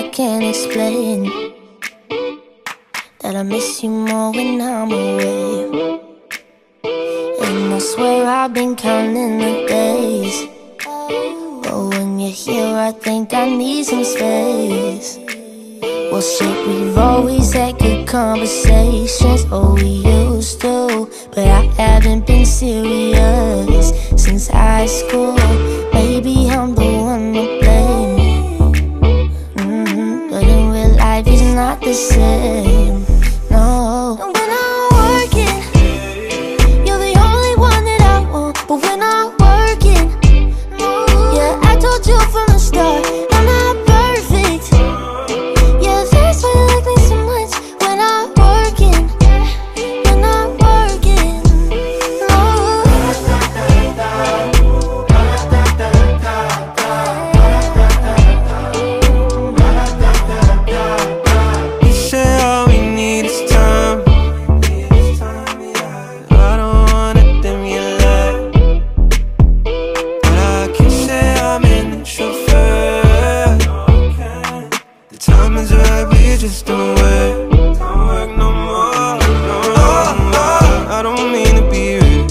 I can't explain that I miss you more when I'm away. And I swear I've been counting the days, but when you're here I think I need some space. Well, shit, we've always had good conversations, oh we used to, but I haven't been serious since high school. Maybe I'm the one to blame, but in real life it's not the same, no. And when I'm working, you're the only one that I want. But when I'm working, yeah, I told you from the start, I'm not perfect. Yeah, that's why you like me so much. When I'm working, when I'm working, oh. Just don't work no more, no, no, no. I don't mean to be rude,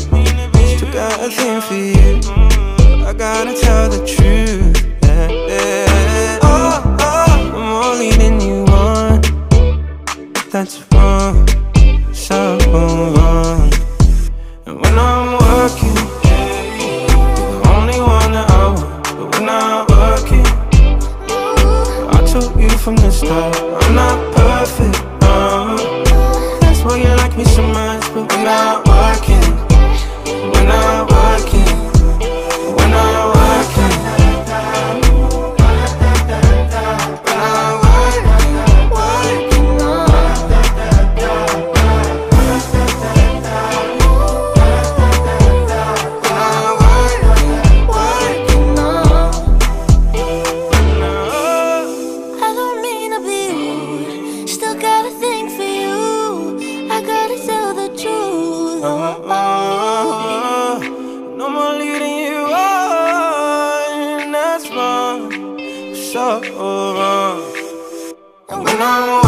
still got a thing for you, but I gotta tell the truth, yeah. Oh, I'm only than you want, that's wrong, so move on. And when I'm working, you're the only one that I want. But when I'm working, I told you from the start, I'm not perfect, no. That's why you like me so much. But when I'm working, when I'm working, when I'm working, when I'm working, working on. I don't mean to be rude, got a thing for you, I gotta tell the truth. No more leading you on, that's wrong, so wrong. And when I'm